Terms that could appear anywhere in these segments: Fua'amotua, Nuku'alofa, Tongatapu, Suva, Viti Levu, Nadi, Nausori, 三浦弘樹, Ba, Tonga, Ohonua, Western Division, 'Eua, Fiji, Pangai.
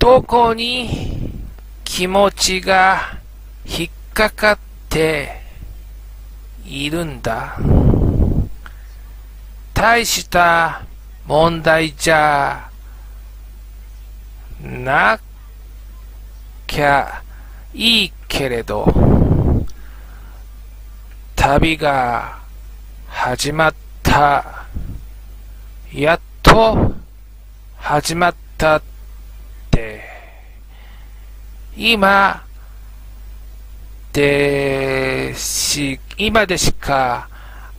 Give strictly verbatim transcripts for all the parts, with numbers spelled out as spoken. どこに気持ちが引っかかっているんだ。大した問題じゃなきゃいいけれど、旅が始まった。やっと始まったって、今でし、今でしか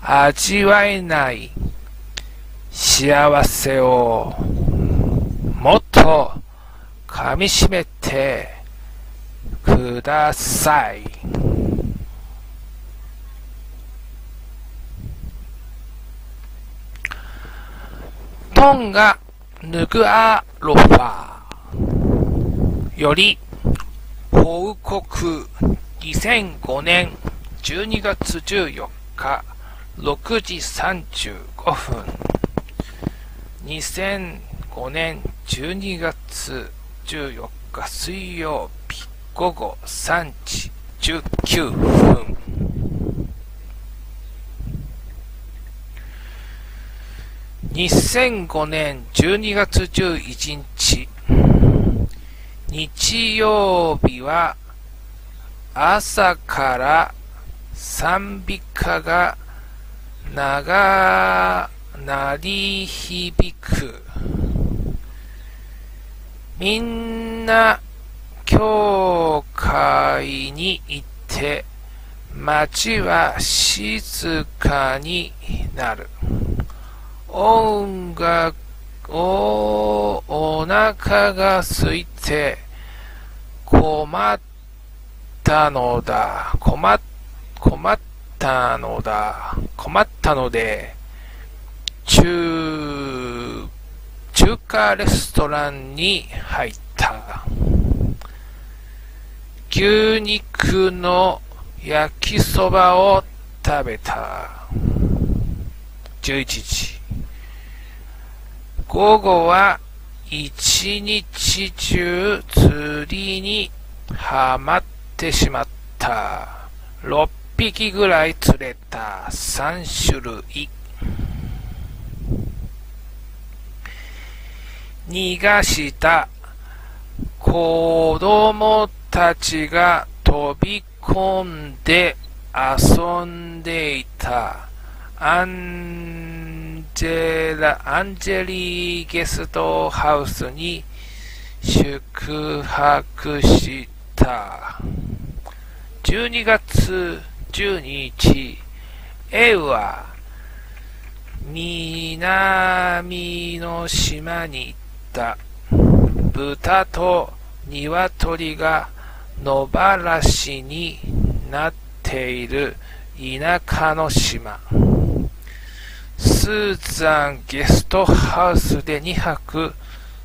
味わえない幸せをもっとかみしめてください。トンガヌクアロファより報告にせんごねんじゅうにがつじゅうよっかろくじさんじゅうごふん、にせんごねんじゅうにがつじゅうよっか水曜日午後さんじじゅうきゅうふん。にせんごねんじゅうにがつじゅういちにち日曜日は朝から賛美歌が長鳴り響く。みんな教会に行って街は静かになる。音楽をお腹が空いて困った困ったのだ、困ったのだ、困ったので、中、中華レストランに入った。牛肉の焼きそばを食べた。じゅういちじ。午後は一日中釣りにはまった。てしまった。ろっぴきぐらい釣れた。さん種類。逃がした子供たちが飛び込んで遊んでいた。アンジェラ、アンジェリーゲストハウスに宿泊した。じゅうにがつじゅうににち、エウは南の島に行った。豚と鶏が野放しになっている田舎の島。スーザンゲストハウスでにはく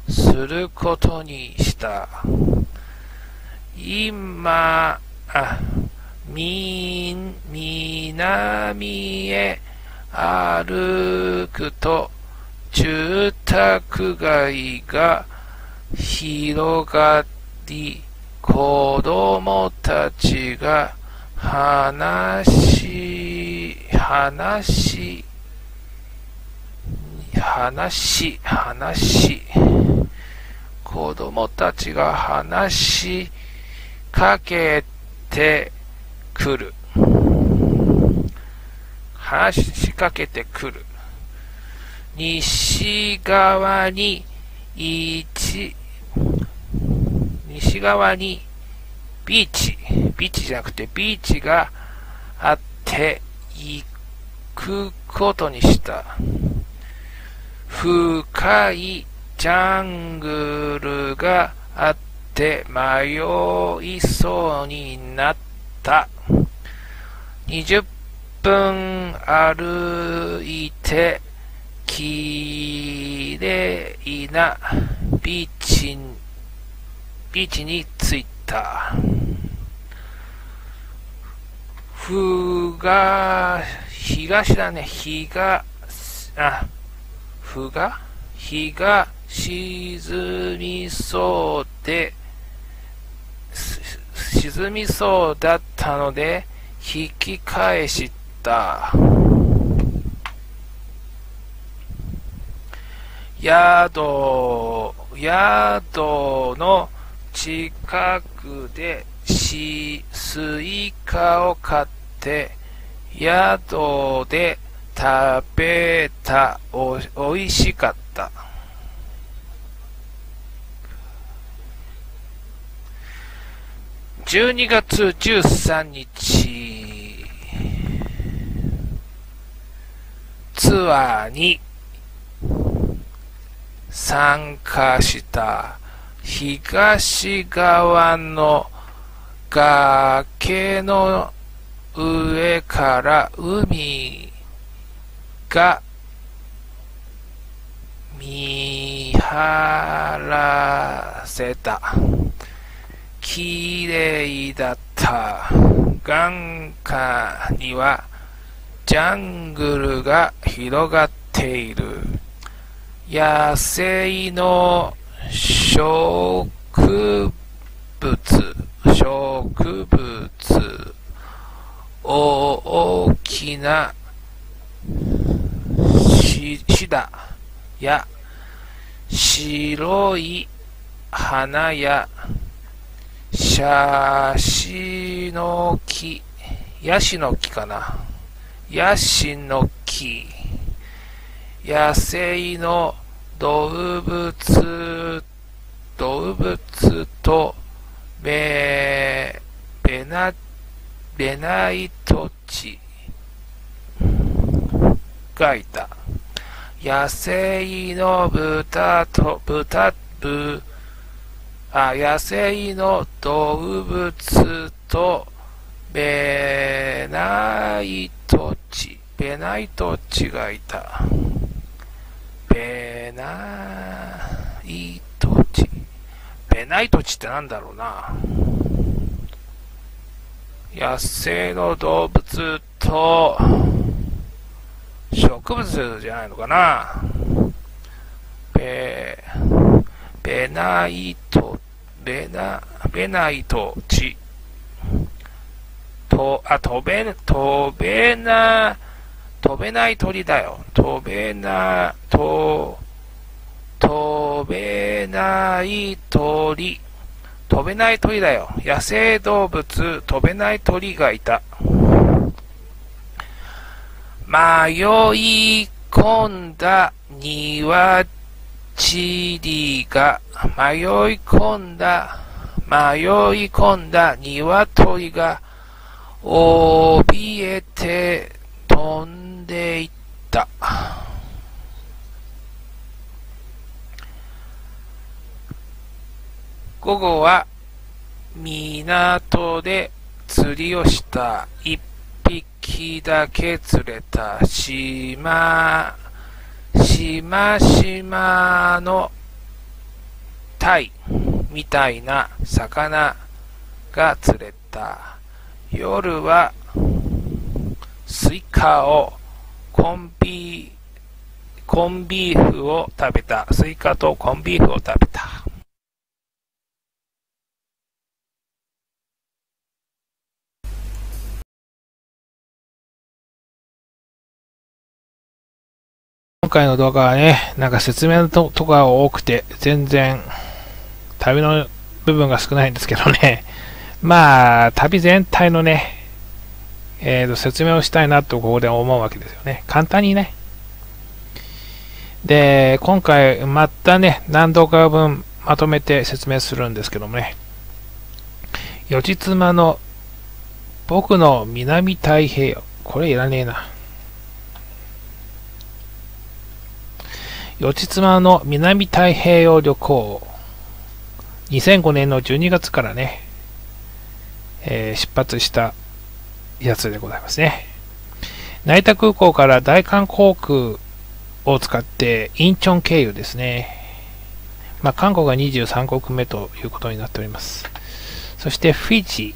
することにした。今、あ、み、南へ歩くと住宅街が広がり、子供たちが話し、話し、話し、話し、子供たちが話しかけててくる。話しかけてくる。西側に一、西側にビーチ、ビーチじゃなくてビーチがあって行くことにした。深いジャングルがあってで迷いそうになった。にじゅっぷん歩いてきれいなビーチ、ビーチに着いた。ふが、東だね、日が、あ、ふが、日が沈みそうで、沈みそうだったので引き返した。宿、宿の近くでしスイカを買って宿で食べた。お、おいしかった。じゅうにがつじゅうさんにち、ツアーに参加した。東側の崖の上から海が見晴らせた。きれいだった。眼下にはジャングルが広がっている。野生の植物、植物、大きなシダや白い花やシャシの木、ヤシの木かな、ヤシの木、野生の動物、動物とベナ、ベナイトチがいた。野生の豚と、豚、ぶ、あ、野生の動物とベナイトチ、ベナイトチがいた。ベナイトチ。ベナイトチってなんだろうな。野生の動物と植物じゃないのかな。ベ、ベナイト、ベナ、ベナイトチ。と、あ、飛べ、飛べな、飛べない鳥だよ。飛べな、と、飛べない鳥。飛べない鳥だよ。野生動物、飛べない鳥がいた。迷い込んだ庭ちりが、迷い込んだ、迷い込んだ鶏が、怯えて飛んでいった。午後は港で釣りをした。一匹だけ釣れた。島、島々のタイみたいな魚が釣れた。夜はスイカをコンビ、コンビーフを食べた。スイカとコンビーフを食べた。今回の動画はね、なんか説明のとこが多くて、全然旅の部分が少ないんですけどね、まあ、旅全体のね、えーと、説明をしたいなとここで思うわけですよね。簡単にね。で、今回またね、何動画分まとめて説明するんですけどもね、よちつまの僕の南太平洋、これいらねえな。よちつまの南太平洋旅行、にせんごねんのじゅうにがつからね、えー、出発したやつでございますね。成田空港から大韓航空を使ってインチョン経由ですね。まあ、韓国がにじゅうさんこくめということになっております。そしてフィジ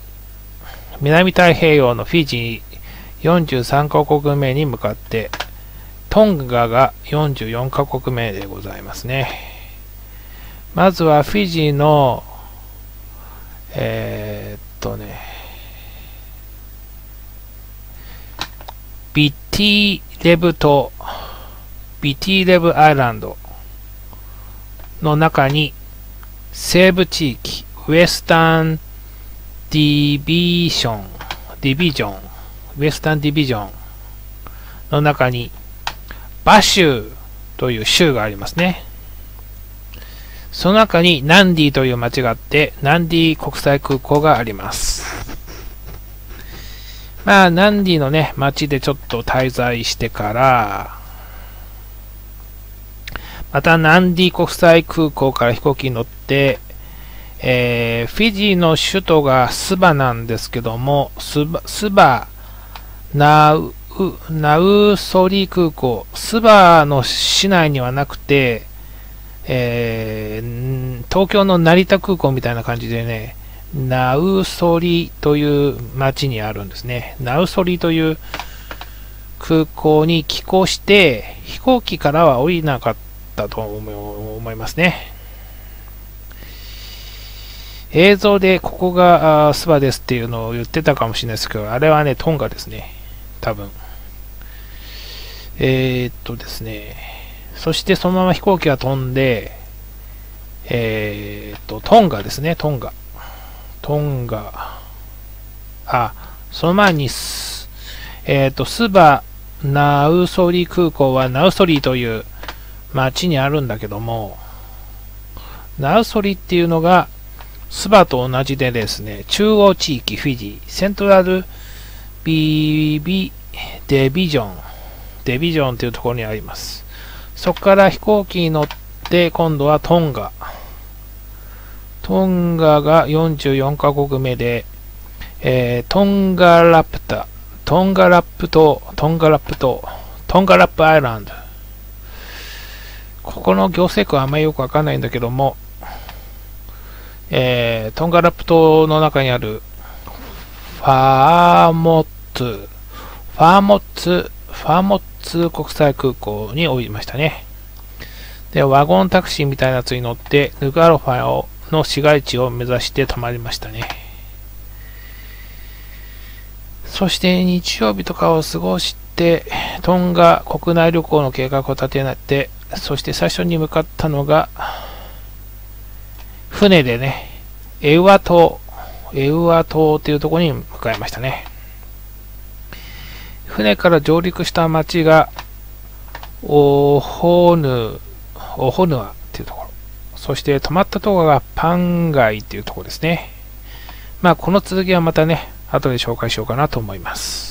ー、南太平洋のフィジーよんじゅうさんかこくめに向かって、トンガがよんじゅうよんかこくめでございますね。まずはフィジーのえー、っとね、ビティレブ島、ビティレブアイランドの中に西部地域、ウェスタンディビジョン、ディビジョン、ウェスタンディビジョンの中にバ州という州がありますね。その中にナンディという町があって、ナンディ国際空港があります。まあ、ナンディのね、町でちょっと滞在してから、またナンディ国際空港から飛行機に乗って、えー、フィジーの首都がスバなんですけども、スバ、スバナウ、ナウソリ空港、スバの市内にはなくて、えー、東京の成田空港みたいな感じでね、ナウソリという町にあるんですね。ナウソリという空港に寄港して、飛行機からは降りなかったと思いますね。映像でここがスバですっていうのを言ってたかもしれないですけど、あれはね、トンガですね。多分。えー、っとですね。そしてそのまま飛行機が飛んで、えー、っと、トンガですね、トンガ。トンガ。あ、その前にス、えー、っと、スバナウソリ空港はナウソリという町にあるんだけども、ナウソリっていうのがスバと同じでですね、中央地域フィジー、セントラルビビデビジョン、デビジョンというところにあります。そこから飛行機に乗って、今度はトンガ。トンガがよんじゅうよんカ国目で、えー、トンガラプタ、トンガラップ島、トンガラップ島、トンガラップアイランド。ここの行政区はあんまりよくわかんないんだけども、えー、トンガラップ島の中にある、ファーモッツ、ファーモッツ、ファーモッツ国際空港に降りましたね。で、ワゴンタクシーみたいなやつに乗って、ヌクアロファの市街地を目指して泊まりましたね。そして日曜日とかを過ごして、トンガ国内旅行の計画を立てて、そして最初に向かったのが、船でね、エウア島、エウア島というところに向かいましたね。船から上陸した町がオホヌオホヌアというところ、そして泊まったところがパンガイというところですね。まあこの続きはまたね、後で紹介しようかなと思います。